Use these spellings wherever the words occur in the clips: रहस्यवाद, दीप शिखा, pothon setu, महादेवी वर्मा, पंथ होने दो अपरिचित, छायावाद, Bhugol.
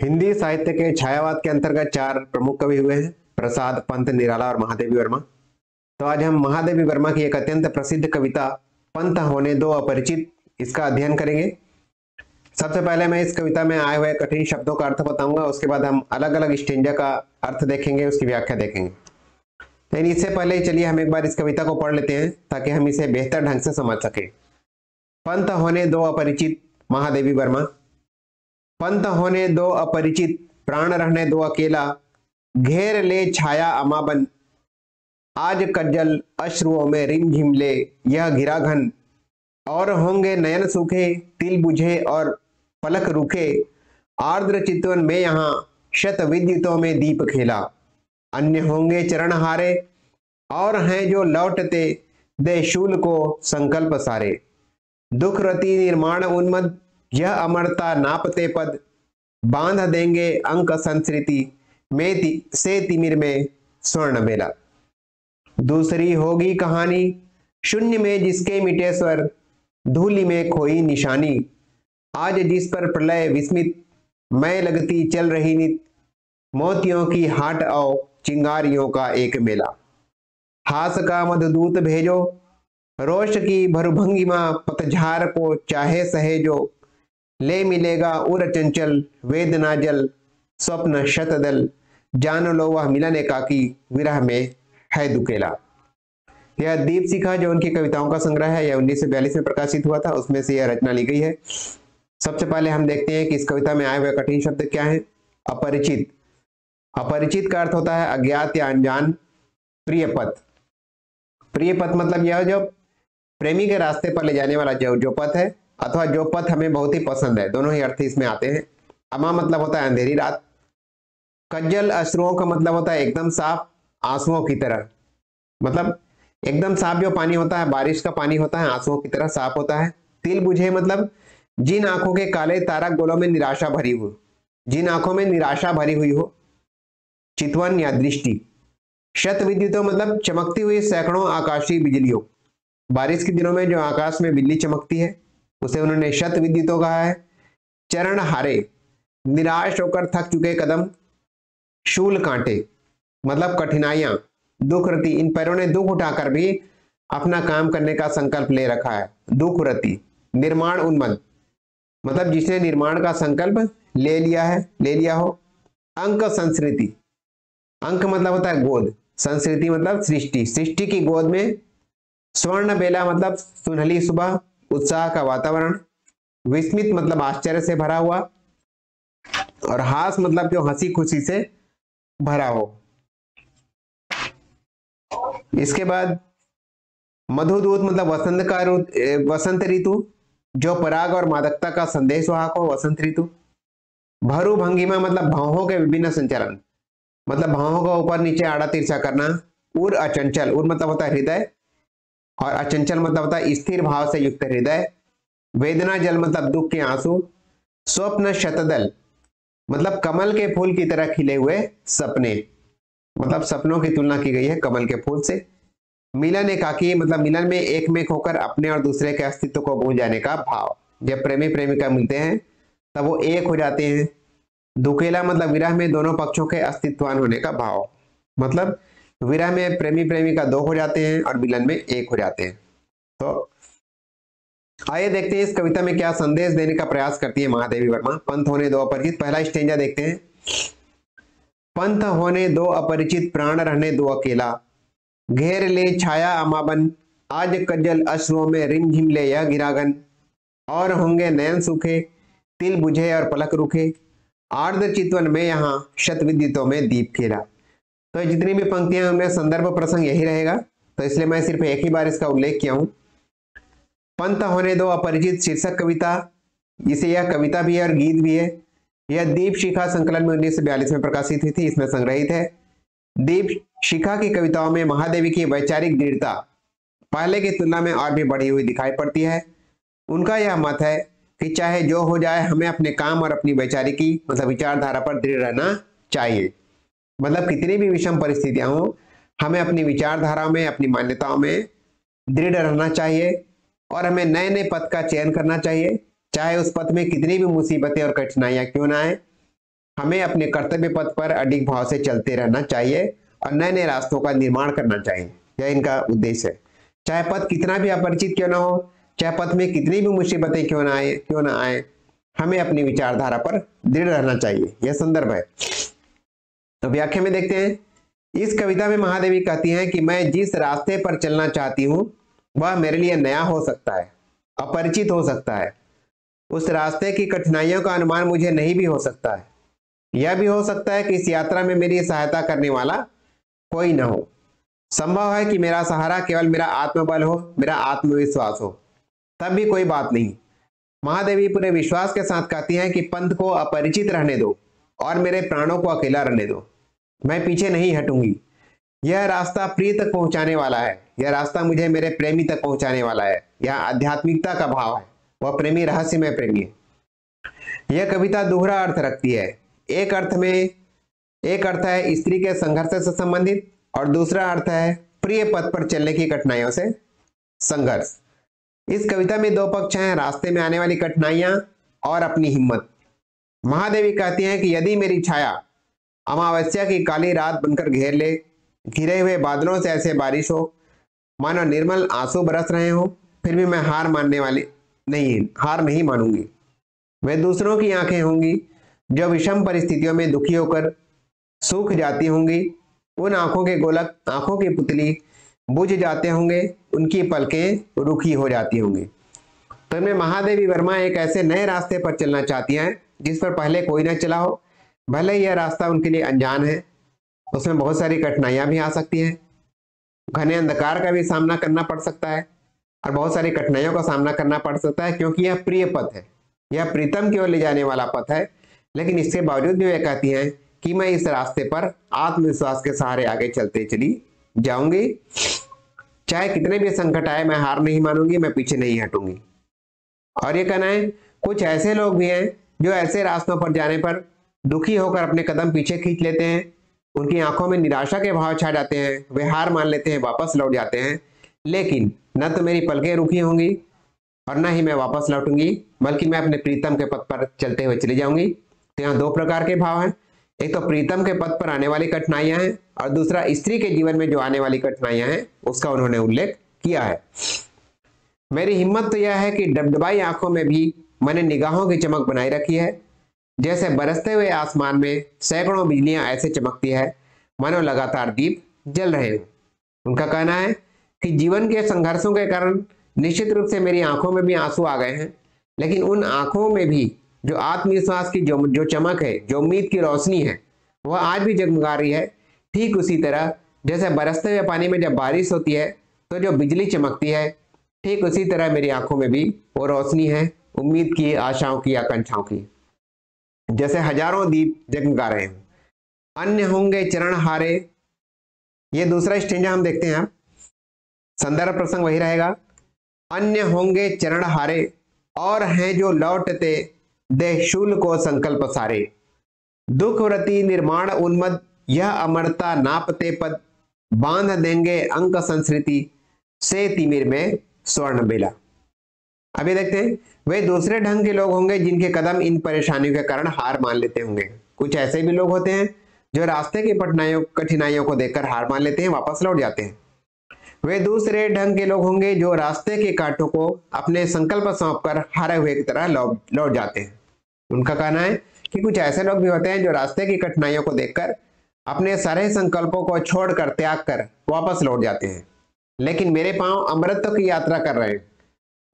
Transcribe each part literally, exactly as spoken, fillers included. हिंदी साहित्य के छायावाद के अंतर्गत चार प्रमुख कवि हुए हैं, प्रसाद, पंत, निराला और महादेवी वर्मा। तो आज हम महादेवी वर्मा की एक अत्यंत प्रसिद्ध कविता पंथ होने दो अपरिचित, इसका अध्ययन करेंगे। सबसे पहले मैं इस कविता में आए हुए कठिन शब्दों का अर्थ बताऊंगा, उसके बाद हम अलग अलग स्टेंजा का अर्थ देखेंगे, उसकी व्याख्या देखेंगे। लेकिन इससे पहले चलिए हम एक बार इस कविता को पढ़ लेते हैं ताकि हम इसे बेहतर ढंग से समझ सकें। पंथ होने दो अपरिचित, महादेवी वर्मा। पंथ होने दो अपरिचित, प्राण रहने दो अकेला, घेर ले छाया अमाबन, आज कज्जल अश्रुओं में रिमझिम ले यह घिरा घन, और होंगे नयन सूखे, तिल बुझे और पलक रुके, आर्द्र चितवन में यहाँ शत विद्युतों में दीप खेला, अन्य होंगे चरण हारे, और हैं जो लौटते दे शूल को संकल्प सारे, दुख रति निर्माण उन्मद यह अमरता नापते पद, बांध देंगे अंक संस्कृति में ति, से तिमिर में स्वर्ण मेला। दूसरी होगी कहानी, शून्य में जिसके मिटे स्वर, धूलि में खोई निशानी, आज जिस पर प्रलय विस्मित, मैं लगती चल रही नित, मोतियों की हाट आओ चिंगारियों का एक मेला, हास का मधुदूत भेजो, रोष की भरुभंगिमा पतझार को चाहे सहे जो, ले मिलेगा उर चंचल वेदना जल, स्वप्न शतदल जान लो वह मिलने का कि विरह में है दुकेला। यह दीप शिखा जो उनकी कविताओं का संग्रह है, यह उन्नीस सौ बयालीस में प्रकाशित हुआ था, उसमें से यह रचना ली गई है। सबसे पहले हम देखते हैं कि इस कविता में आए हुए कठिन शब्द क्या हैं। अपरिचित, अपरिचित का अर्थ होता है अज्ञात या अनजान। प्रियपथ, प्रियपथ मतलब यह जो प्रेमी के रास्ते पर ले जाने वाला जो जो पथ है, अथवा जो पथ हमें बहुत ही पसंद है, दोनों ही अर्थ इसमें आते हैं। अमा मतलब होता है अंधेरी रात, कज्जल अश्रुओं का मतलब होता है एकदम साफ आंसुओं की तरह, मतलब एकदम साफ जो पानी होता है बारिश का पानी होता है, आंसुओं की तरह साफ होता है। तिल बुझे मतलब जिन आंखों के काले तारक गोलों में निराशा भरी हो, जिन आंखों में निराशा भरी हुई हो। चितवन या दृष्टि, शत विद्युतों मतलब चमकती हुई सैकड़ों आकाशीय बिजलियों, बारिश के दिनों में जो आकाश में बिजली चमकती है उसे उन्होंने शत विद्युतों कहा है। चरण हारे, निराश होकर थक चुके कदम। शूल कांटे मतलब कठिनाइयां, दुख रति, इन पैरों ने दुख उठाकर भी अपना काम करने का संकल्प ले रखा है, दुख रति। निर्माण उन्मद मतलब जिसने निर्माण का संकल्प ले लिया है, ले लिया हो। अंक संस्कृति, अंक मतलब होता है गोद, संस्कृति मतलब सृष्टि, सृष्टि की गोद में। स्वर्ण बेला मतलब सुनहली सुबह, उत्साह का वातावरण। विस्मित मतलब आश्चर्य से भरा हुआ, और हास मतलब जो हंसी खुशी से भरा हो। इसके बाद मधुदूत मतलब वसंत का वसंत ऋतु, जो पराग और मादकता का संदेश वाहक हो, वसंत ऋतु। भरु भंगिमा मतलब भावों के विभिन्न संचलन, मतलब भावों का ऊपर नीचे आड़ा तिरछा करना। उर अचंचल, उर मतलब होता है हृदय, और अचंचल मतलब होता है स्थिर भाव से युक्त हृदय। वेदना जल मतलब दुख के आंसू। स्वप्न शतदल मतलब कमल के फूल की तरह खिले हुए सपने, मतलब सपनों की तुलना की गई है कमल के फूल से। मिलन एकाकी मतलब मिलन में एक में खोकर अपने और दूसरे के अस्तित्व को भूल जाने का भाव, जब प्रेमी प्रेमिका मिलते हैं तब वो एक हो जाते हैं। दुकेला मतलब विरह में दोनों पक्षों के अस्तित्ववान होने का भाव, मतलब विरह में प्रेमी प्रेमिका दो हो जाते हैं और मिलन में एक हो जाते हैं। तो आइए देखते हैं इस कविता में क्या संदेश देने का प्रयास करती है महादेवी वर्मा। पंथ होने दो अपरिचित, पहला स्टेंजा देखते हैं। पंथ होने दो अपरिचित, प्राण रहने दो अकेला, घेर ले छाया अमाबन, आज कज्जल अश्रुओं में रिमझिम ले या गिरागन, और होंगे नयन सूखे, तिल बुझे और पलक रुखे, आर्द्र चितवन में यहाँ शत विद्युतों में दीप खेला। तो जितनी भी पंक्तियां हमने, संदर्भ प्रसंग यही रहेगा, तो इसलिए मैं सिर्फ एक ही बार इसका उल्लेख किया हूं। पंथ होने दो अपरिचित शीर्षक कविता, इसे यह कविता भी है और गीत भी है। यह दीप शिखा संकलन में उन्नीस सौ बयालीस में प्रकाशित हुई थी, इसमें संग्रहित है। दीप शिखा की कविताओं में महादेवी की वैचारिक दृढ़ता पहले की तुलना में और भी बढ़ी हुई दिखाई पड़ती है। उनका यह मत है कि चाहे जो हो जाए हमें अपने काम और अपनी वैचारिकी मतलब विचारधारा पर दृढ़ रहना चाहिए, मतलब कितनी भी विषम परिस्थितियां हों हमें अपनी विचारधारा में, अपनी मान्यताओं में दृढ़ रहना चाहिए, और हमें नए नए पथ का चयन करना चाहिए, चाहे उस पथ में कितनी भी मुसीबतें और कठिनाइयां क्यों ना आए। हमें अपने कर्तव्य पथ पर अडिग भाव से चलते रहना चाहिए और नए नए रास्तों का निर्माण करना चाहिए। यह इनका उद्देश्य है। चाहे पथ कितना भी अपरिचित क्यों ना हो, चाहे पथ में कितनी भी मुसीबतें क्यों ना आए क्यों ना आए हमें अपनी विचारधारा पर दृढ़ रहना चाहिए। यह संदर्भ है। तो व्याख्या में देखते हैं, इस कविता में महादेवी कहती हैं कि मैं जिस रास्ते पर चलना चाहती हूँ वह मेरे लिए नया हो सकता है, अपरिचित हो सकता है। उस रास्ते की कठिनाइयों का अनुमान मुझे नहीं भी हो सकता है। यह भी हो सकता है कि इस यात्रा में मेरी सहायता करने वाला कोई ना हो। संभव है कि मेरा सहारा केवल मेरा आत्मबल हो, मेरा आत्मविश्वास हो। तब भी कोई बात नहीं। महादेवी पूरे विश्वास के साथ कहती हैं कि पंथ को अपरिचित रहने दो और मेरे प्राणों को अकेला रहने दो, मैं पीछे नहीं हटूंगी। यह रास्ता प्रिय तक पहुंचाने वाला है, यह रास्ता मुझे मेरे प्रेमी तक पहुंचाने वाला है। यह आध्यात्मिकता का भाव है, वह प्रेमी रहस्यमय प्रेमी है। यह कविता दोहरा अर्थ रखती है। एक अर्थ में एक अर्थ है स्त्री के संघर्ष से संबंधित और दूसरा अर्थ है प्रिय पथ पर चलने की कठिनाइयों से संघर्ष। इस कविता में दो पक्ष हैं, रास्ते में आने वाली कठिनाइयां और अपनी हिम्मत। महादेवी कहती हैं कि यदि मेरी छाया अमावस्या की काली रात बनकर घेर ले, घिरे हुए बादलों से ऐसे बारिश हो मानो निर्मल आंसू बरस रहे हो, फिर भी मैं हार मानने वाली नहीं हार नहीं मानूंगी। वे दूसरों की आंखें होंगी जो विषम परिस्थितियों में दुखी होकर सूख जाती होंगी। उन आंखों के गोलक, आंखों की पुतली बुझ जाते होंगे, उनकी पलकें रुखी हो जाती होंगी। तो इनमें महादेवी वर्मा एक ऐसे नए रास्ते पर चलना चाहती हैं जिस पर पहले कोई न चला हो। भले यह रास्ता उनके लिए अनजान है, उसमें बहुत सारी कठिनाइयां भी आ सकती हैं, घने अंधकार का भी सामना करना पड़ सकता है और बहुत सारी कठिनाइयों का सामना करना पड़ सकता है, क्योंकि यह प्रिय पथ है, यह प्रीतम की ओर ले जाने वाला पथ है। लेकिन इसके बावजूद भी वह कहती हैं कि मैं इस रास्ते पर आत्मविश्वास के सहारे आगे चलते चली जाऊंगी। चाहे कितने भी संकट आए मैं हार नहीं मानूंगी, मैं पीछे नहीं हटूंगी। और ये कहना है कुछ ऐसे लोग भी हैं जो ऐसे रास्तों पर जाने पर दुखी होकर अपने कदम पीछे खींच लेते हैं, उनकी आंखों में निराशा के भाव छा जाते हैं, वे हार मान लेते हैं, वापस लौट जाते हैं। लेकिन न तो मेरी पलकें रुकी होंगी और न ही मैं वापस लौटूंगी, बल्कि मैं अपने प्रीतम के पथ पर चलते हुए चली जाऊंगी। तो यहाँ दो प्रकार के भाव हैं, एक तो प्रीतम के पथ पर आने वाली कठिनाइयां हैं और दूसरा स्त्री के जीवन में जो आने वाली कठिनाइयां हैं उसका उन्होंने उल्लेख किया है। मेरी हिम्मत तो यह है कि डबडबाई आंखों में भी मैंने निगाहों की चमक बनाई रखी है। जैसे बरसते हुए आसमान में सैकड़ों बिजलियां ऐसे चमकती है मानो लगातार दीप जल रहे हैं। उनका कहना है कि जीवन के संघर्षों के कारण निश्चित रूप से मेरी आंखों में भी आंसू आ गए हैं, लेकिन उन आंखों में भी जो आत्मविश्वास की जो जो चमक है, जो उम्मीद की रोशनी है, वह आज भी जगमगा रही है। ठीक उसी तरह जैसे बरसते हुए पानी में जब बारिश होती है तो जो बिजली चमकती है, ठीक उसी तरह मेरी आंखों में भी वो रोशनी है उम्मीद की, आशाओं की, आकांक्षाओं की। जैसे हजारों दीप जगमगा रहे हैं। अन्य होंगे चरण हारे, ये दूसरा स्टेंजा हम देखते हैं। आप संदर्भ प्रसंग वही रहेगा, अन्य होंगे चरण हारे और हैं जो लौटते दे शूल को संकल्प सारे, दुख व्रति निर्माण उन्मद यह अमरता नापते पद, बांध देंगे अंक संस्कृति से तिमिर में स्वर्ण बेला। अभी देखते हैं, वे दूसरे ढंग के लोग होंगे जिनके कदम इन परेशानियों के कारण हार मान लेते होंगे। कुछ ऐसे भी लोग होते हैं जो रास्ते की कठिनाइयों कठिनाइयों को देखकर हार मान लेते हैं, वापस लौट जाते हैं। वे दूसरे ढंग के लोग होंगे जो रास्ते के कांटों को अपने संकल्प सौंप कर हारे हुए की तरह लौट लौट जाते हैं। उनका कहना है कि कुछ ऐसे लोग भी होते हैं जो रास्ते की कठिनाइयों को देखकर अपने सारे संकल्पों को छोड़कर, त्याग कर वापस लौट जाते हैं। लेकिन मेरे पांव अमृत की यात्रा कर रहे हैं,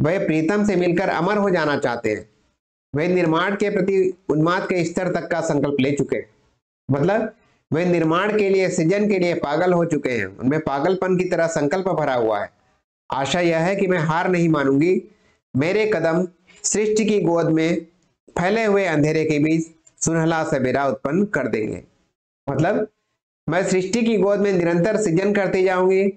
वे प्रीतम से मिलकर अमर हो जाना चाहते हैं। वे निर्माण के प्रति उन्माद के स्तर तक का संकल्प ले चुके हैं, मतलब वे निर्माण के लिए, सृजन के लिए पागल हो चुके हैं। उनमें पागलपन की तरह संकल्प भरा हुआ है। आशा यह है कि मैं हार नहीं मानूंगी, मेरे कदम सृष्टि की गोद में फैले हुए अंधेरे के बीच सुनहला सवेरा उत्पन्न कर देंगे। मतलब मैं सृष्टि की गोद में निरंतर सृजन करते जाऊंगी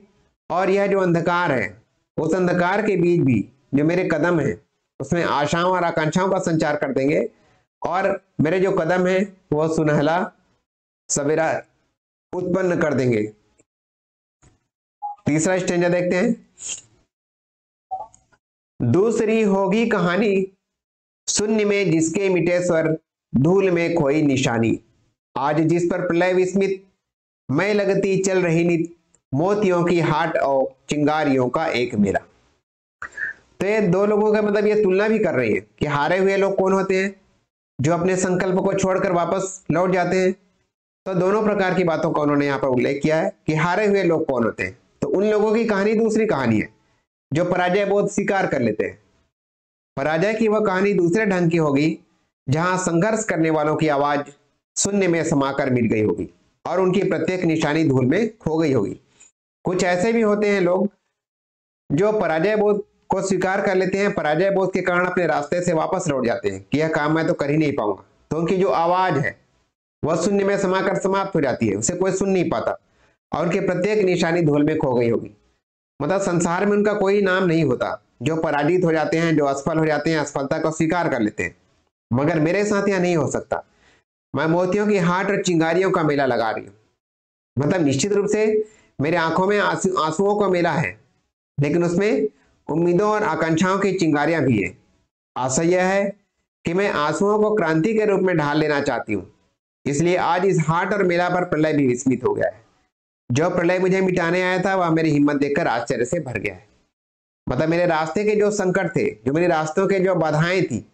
और यह जो अंधकार है, उस अंधकार के बीच भी जो मेरे कदम हैं उसमें आशाओं और आकांक्षाओं का संचार कर देंगे और मेरे जो कदम हैं वह सुनहला सवेरा उत्पन्न कर देंगे। तीसरा स्टेंजा देखते हैं, दूसरी होगी कहानी शून्य में जिसके मिटे स्वर, धूल में खोई निशानी। आज जिस पर प्रलय विस्मित मैं लगती चल रही नित, मोतियों की हाट और चिंगारियों का एक मेला। तो ये दो लोगों का मतलब ये तुलना भी कर रही है कि हारे हुए लोग कौन होते हैं, जो अपने संकल्प को छोड़कर वापस लौट जाते हैं। तो दोनों प्रकार की बातों का उन्होंने यहाँ पर उल्लेख किया है कि हारे हुए लोग कौन होते हैं। तो उन लोगों की कहानी दूसरी कहानी है, जो पराजय बोध स्वीकार कर लेते हैं। पराजय की वह कहानी दूसरे ढंग की होगी, जहां संघर्ष करने वालों की आवाज शून्य में समाकर मिट गई होगी और उनकी प्रत्येक निशानी धूल में खो गई होगी। कुछ ऐसे भी होते हैं लोग जो पराजय बोध को स्वीकार कर लेते हैं, पराजय बोध के कारण अपने रास्ते से वापस लौट जाते हैं कि यह काम मैं तो कर ही नहीं पाऊंगा। तो उनकी जो आवाज है वह शून्य में समाकर समाप्त हो जाती है, उसे कोई सुन नहीं पाता और उनकी प्रत्येक निशानी धूल में खो गई होगी। मतलब संसार में उनका कोई नाम नहीं होता। जो पराजित हो जाते हैं, जो असफल हो जाते हैं, असफलता को स्वीकार कर लेते हैं। मगर मेरे साथ यह नहीं हो सकता। मैं मोतियों की हाट और चिंगारियों का मेला लगा रही हूँ। मतलब निश्चित रूप से मेरे आंखों में आंसू आंसुओं का मेला है, लेकिन उसमें उम्मीदों और आकांक्षाओं की चिंगारियां भी है। आशा यह है कि मैं आंसुओं को क्रांति के रूप में ढाल लेना चाहती हूँ। इसलिए आज इस हाट और मेला पर प्रलय भी विस्मित हो गया है। जो प्रलय मुझे मिटाने आया था वह मेरी हिम्मत देखकर आश्चर्य से भर गया है। मतलब मेरे रास्ते के जो संकट थे, जो मेरे रास्तों के जो बाधाएं थी,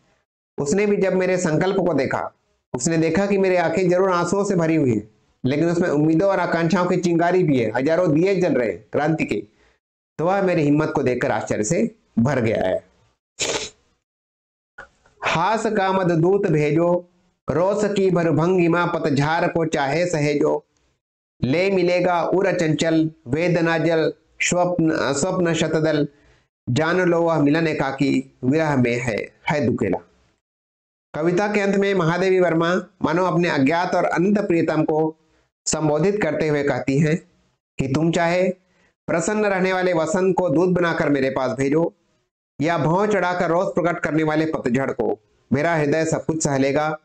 उसने भी जब मेरे संकल्प को देखा, उसने देखा कि मेरी आंखें जरूर आंसुओं से भरी हुई है, लेकिन उसमें उम्मीदों और आकांक्षाओं की चिंगारी भी है, हजारों दिए जल रहे हैं क्रांति के। तो वह मेरी हिम्मत को देखकर आश्चर्य से भर गया है। हास का मददूत भेजो, रोस की भरभंगिमा पतझार को चाहे सहेजो, ले मिलेगा उर चंचल वेदना जल स्वप्न स्वप्न शतदल, जान लो वह मिलन एकाकी विरह में है है दुखेला। कविता के अंत में महादेवी वर्मा मानो अपने अज्ञात और अनंत प्रियतम को संबोधित करते हुए कहती हैं कि तुम चाहे प्रसन्न रहने वाले वसंत को दूध बनाकर मेरे पास भेजो, या भौं चढ़ाकर रोज प्रकट करने वाले पतझड़ को, मेरा हृदय सब कुछ सहलेगा।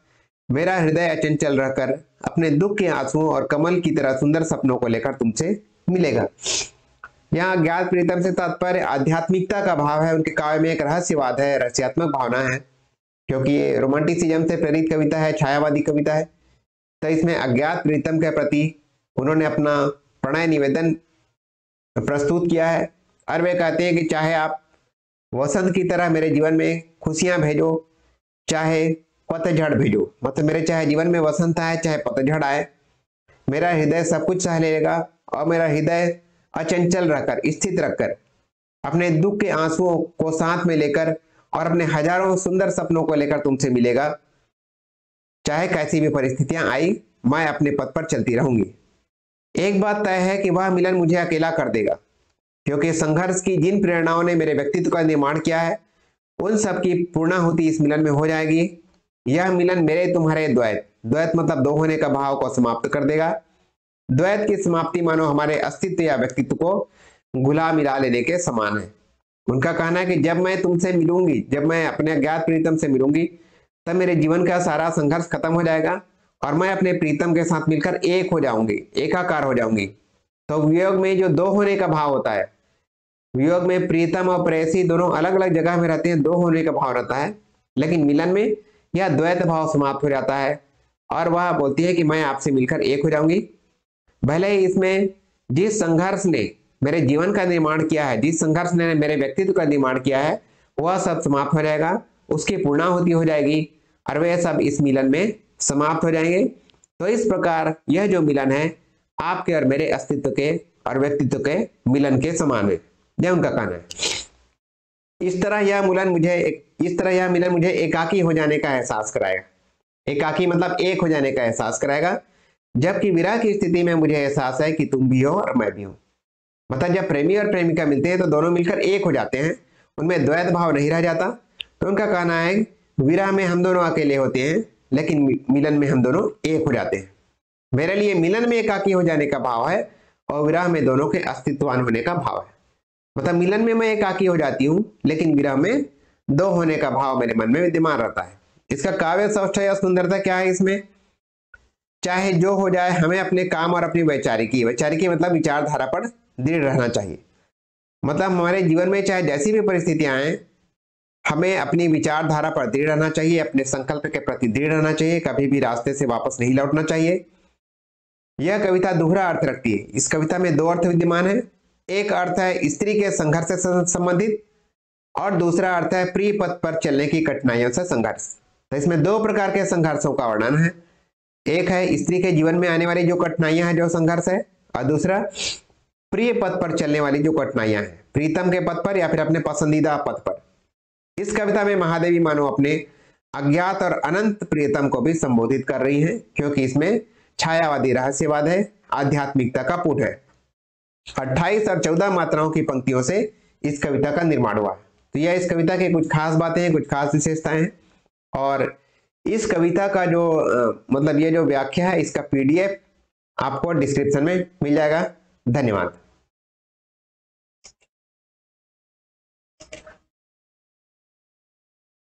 मेरा हृदय अचंचल रहकर अपने दुख के आंसुओं और कमल की तरह सुंदर सपनों को लेकर तुमसे मिलेगा। यहाँ अज्ञात प्रीतम से तात्पर्य आध्यात्मिकता का भाव है। उनके काव्य में एक रहस्यवाद है, रहस्यात्मक भावना है, क्योंकि ये रोमांटिसिज्म से प्रेरित कविता है, छायावादी कविता है। तो इसमें अज्ञात प्रीतम के प्रति उन्होंने अपना प्रणय निवेदन प्रस्तुत किया है और वे कहते हैं कि चाहे आप वसंत की तरह मेरे जीवन में खुशियां भेजो, चाहे पतझड़ भेजो। मतलब मेरे चाहे जीवन में वसंत आए चाहे पतझड़ आए, मेरा हृदय सब कुछ सह लेगा और मेरा हृदय अचंचल रहकर, स्थित रखकर, अपने दुख के आंसुओं को साथ में लेकर और अपने हजारों सुंदर सपनों को लेकर तुमसे मिलेगा। चाहे कैसी भी परिस्थितियां आई, मैं अपने पथ पर चलती रहूंगी। एक बात तय है कि वह मिलन मुझे अकेला कर देगा, क्योंकि संघर्ष की जिन प्रेरणाओं ने मेरे व्यक्तित्व का निर्माण किया है उन सबकी पूर्णाहुति इस मिलन में हो जाएगी। यह मिलन मेरे तुम्हारे द्वैत, द्वैत मतलब दो होने का भाव को समाप्त कर देगा। द्वैत की समाप्ति मानो हमारे अस्तित्व या व्यक्तित्व को घुला मिला लेने के समान है। उनका कहना है कि जब मैं तुमसे मिलूंगी, जब मैं अपने अज्ञात प्रीतम से मिलूंगी, तब मेरे जीवन का सारा संघर्ष खत्म हो जाएगा और मैं अपने प्रीतम के साथ मिलकर एक हो जाऊंगी, एकाकार हो जाऊंगी। तो वियोग में जो दो होने का भाव होता है, वियोग में प्रीतम और प्रेयसी दोनों अलग अलग जगह में रहते हैं, दो होने का भाव रहता है, लेकिन मिलन में यह द्वैत भाव समाप्त हो जाता है और वह बोलती है कि मैं आपसे मिलकर एक हो जाऊंगी। भले ही इसमें जिस संघर्ष ने मेरे जीवन का निर्माण किया है, जिस संघर्ष ने मेरे व्यक्तित्व का निर्माण किया है, वह सब समाप्त हो जाएगा, उसकी पूर्णाहुति हो जाएगी और वे सब इस मिलन में समाप्त हो जाएंगे। तो इस प्रकार यह जो मिलन है आपके और मेरे अस्तित्व के और व्यक्तित्व के मिलन के समान है, यह उनका कहना है। इस तरह यह मिलन मुझे इस तरह यह मिलन मुझे एकाकी हो जाने का एहसास कराएगा। एकाकी मतलब एक हो जाने का एहसास कराएगा। जबकि विरह की स्थिति में मुझे एहसास है कि तुम भी हो और मैं भी हूँ। मतलब जब प्रेमी और प्रेमिका मिलते हैं तो दोनों मिलकर एक हो जाते हैं, उनमें द्वैत भाव नहीं रह जाता। तो उनका कहना है विरह में हम दोनों अकेले होते हैं, लेकिन मिलन में हम दोनों एक हो जाते हैं। मेरे लिए मिलन में एकाकी हो जाने का भाव है और विरह में दोनों के अस्तित्ववान होने का भाव है। मतलब मिलन में मैं एकाकी हो जाती हूँ, लेकिन विरह में दो होने का भाव मेरे मन में विद्यमान रहता है। इसका काव्य सौष्ठव या सुंदरता क्या है इसमें? चाहे जो हो जाए हमें अपने काम और अपनी वैचारिकी वैचारिकी मतलब विचारधारा पर दृढ़ रहना चाहिए। मतलब हमारे जीवन में चाहे जैसी भी परिस्थितियाँ आएँ, हमें अपनी विचारधारा पर दृढ़ रहना चाहिए, अपने संकल्प के प्रति दृढ़ रहना चाहिए, कभी भी रास्ते से वापस नहीं लौटना चाहिए। यह कविता दोहरा अर्थ रखती है। इस कविता में दो अर्थ विद्यमान है। एक अर्थ है स्त्री के संघर्ष से संबंधित और दूसरा अर्थ है प्रिय पथ पर चलने की कठिनाइयों से संघर्ष। तो इसमें दो प्रकार के संघर्षों का वर्णन है। एक है स्त्री के जीवन में आने वाली जो कठिनाइयां हैं, जो संघर्ष है, और दूसरा प्रिय पथ पर चलने वाली जो कठिनाइयां हैं, प्रीतम के पथ पर या फिर अपने पसंदीदा पथ पर। इस कविता में महादेवी मानो अपने अज्ञात और अनंत प्रियतम को भी संबोधित कर रही है, क्योंकि इसमें छायावादी रहस्यवाद है, आध्यात्मिकता का पुट है। अट्ठाईस और चौदह मात्राओं की पंक्तियों से इस कविता का निर्माण हुआ है। तो यह इस कविता की कुछ खास बातें हैं, कुछ खास विशेषताएं हैं। और इस कविता का जो मतलब ये जो व्याख्या है, इसका पीडीएफ आपको डिस्क्रिप्शन में मिल जाएगा। धन्यवाद।